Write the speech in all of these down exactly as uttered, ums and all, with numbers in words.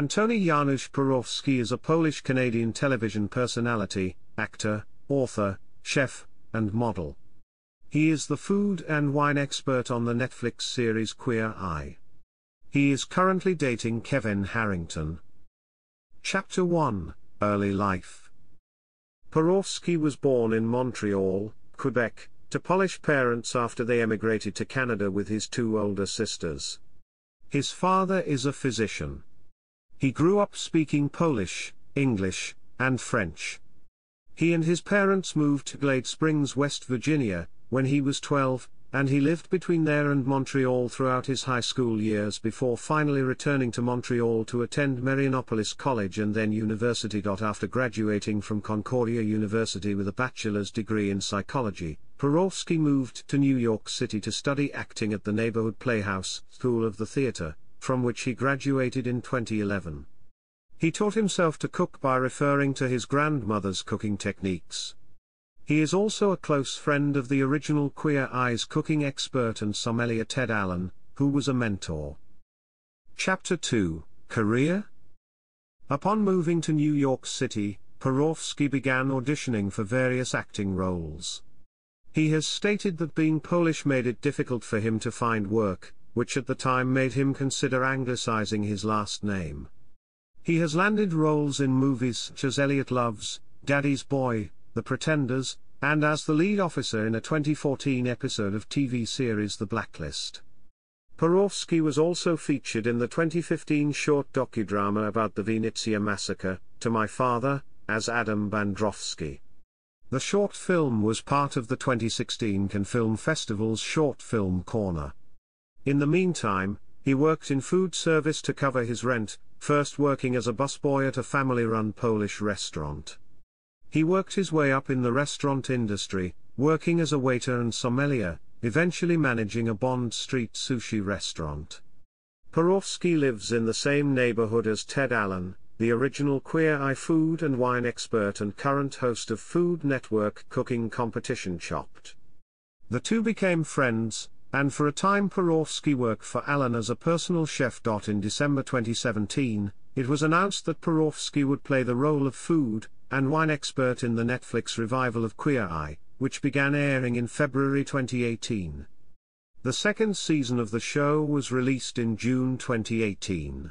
Antoni Janusz Porowski is a Polish-Canadian television personality, actor, author, chef, and model. He is the food and wine expert on the Netflix series Queer Eye. He is currently dating Kevin Harrington. Chapter one, Early Life. Porowski was born in Montreal, Quebec, to Polish parents after they emigrated to Canada with his two older sisters. His father is a physician. He grew up speaking Polish, English, and French. He and his parents moved to Glade Springs, West Virginia, when he was twelve, and he lived between there and Montreal throughout his high school years before finally returning to Montreal to attend Marianopolis College and then university. After graduating from Concordia University with a bachelor's degree in psychology, Porowski moved to New York City to study acting at the Neighborhood Playhouse School of the Theater, from which he graduated in twenty eleven. He taught himself to cook by referring to his grandmother's cooking techniques. He is also a close friend of the original Queer Eye's cooking expert and sommelier Ted Allen, who was a mentor. Chapter two, Career. Upon moving to New York City, Porowski began auditioning for various acting roles. He has stated that being Polish made it difficult for him to find work, which at the time made him consider anglicizing his last name. He has landed roles in movies such as Elliot Loves, Daddy's Boy, The Pretenders, and as the lead officer in a twenty fourteen episode of T V series The Blacklist. Porowski was also featured in the twenty fifteen short docudrama about the Vinnytsia Massacre, To My Father, as Adam Bandrovsky. The short film was part of the twenty sixteen Cannes Film Festival's Short Film Corner. In the meantime, he worked in food service to cover his rent, first working as a busboy at a family-run Polish restaurant. He worked his way up in the restaurant industry, working as a waiter and sommelier, eventually managing a Bond Street sushi restaurant. Porowski lives in the same neighborhood as Ted Allen, the original Queer Eye food and wine expert and current host of Food Network cooking competition Chopped. The two became friends, and for a time Porowski worked for Allen as a personal chef. In December twenty seventeen, it was announced that Porowski would play the role of food and wine expert in the Netflix revival of Queer Eye, which began airing in February twenty eighteen. The second season of the show was released in June twenty eighteen.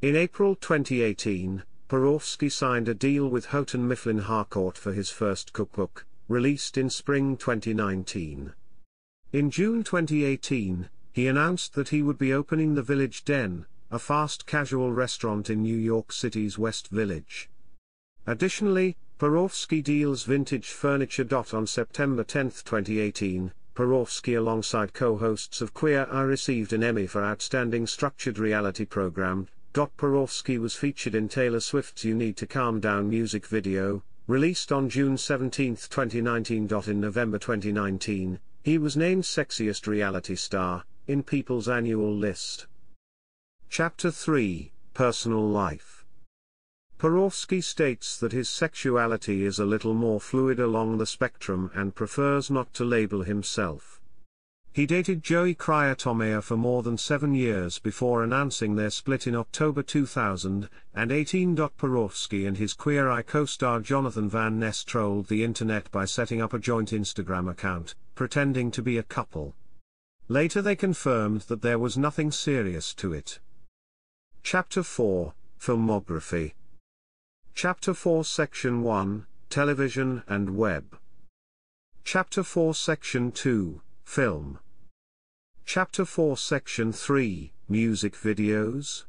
In April twenty eighteen, Porowski signed a deal with Houghton Mifflin Harcourt for his first cookbook, released in spring twenty nineteen. In June twenty eighteen, he announced that he would be opening The Village Den, a fast-casual restaurant in New York City's West Village. Additionally, Porowski deals vintage furniture. On September tenth twenty eighteen, Porowski alongside co-hosts of Queer Eye received an Emmy for Outstanding Structured Reality Program. Porowski was featured in Taylor Swift's You Need to Calm Down music video, released on June seventeenth twenty nineteen. In November twenty nineteen, he was named Sexiest Reality Star in People's Annual List. Chapter three, Personal Life. Porowski states that his sexuality is a little more fluid along the spectrum and prefers not to label himself. He dated Joey Cryer Tomea for more than seven years before announcing their split in October two thousand eighteen. Porowski and his Queer Eye co-star Jonathan Van Ness trolled the internet by setting up a joint Instagram account, pretending to be a couple. Later they confirmed that there was nothing serious to it. Chapter four, Filmography. Chapter four Section one, Television and Web. Chapter four Section two, Film. Chapter four Section three, Music Videos.